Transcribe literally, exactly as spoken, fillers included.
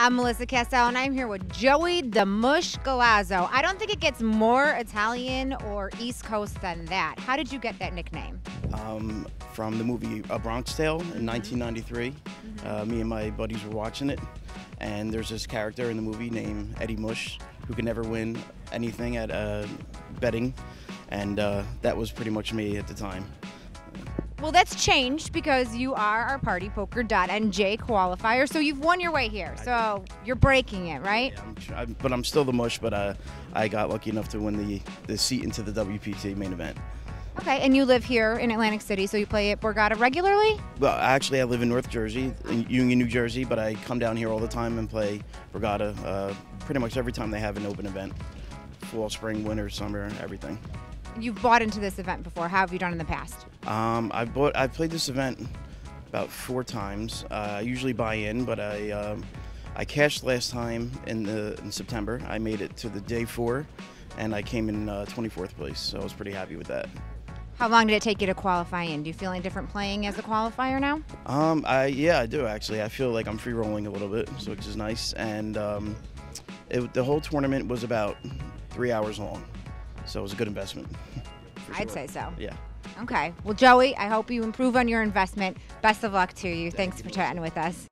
I'm Melissa Castello, and I'm here with Joey the Mush Galazzo. I don't think it gets more Italian or East Coast than that. How did you get that nickname? Um, from the movie A Bronx Tale in nineteen ninety-three. Mm-hmm. uh, me and my buddies were watching it, and there's this character in the movie named Eddie Mush who could never win anything at uh, betting, and uh, that was pretty much me at the time. Well, that's changed because you are our Party Poker dot N J qualifier, so you've won your way here. So you're breaking it, right? Yeah, I'm, I'm, but I'm still the Mush, but uh, I got lucky enough to win the, the seat into the W P T main event. Okay, and you live here in Atlantic City, so you play at Borgata regularly? Well, actually, I live in North Jersey, in Union, New Jersey, but I come down here all the time and play Borgata uh, pretty much every time they have an open event. Fall, spring, winter, summer, everything. You've bought into this event before. How have you done in the past? Um, I bought, I've played this event about four times. Uh, I usually buy in, but I um, I cashed last time in the in September. I made it to the day four, and I came in uh, twenty-fourth place, so I was pretty happy with that. How long did it take you to qualify in? Do you feel any different playing as a qualifier now? Um, I yeah, I do actually. I feel like I'm free rolling a little bit, so which is nice. And um, it, the whole tournament was about three hours long. So it was a good investment. Sure. I'd say so. Yeah. Okay. Well, Joey, I hope you improve on your investment. Best of luck to you. Thank Thanks you for chatting with us.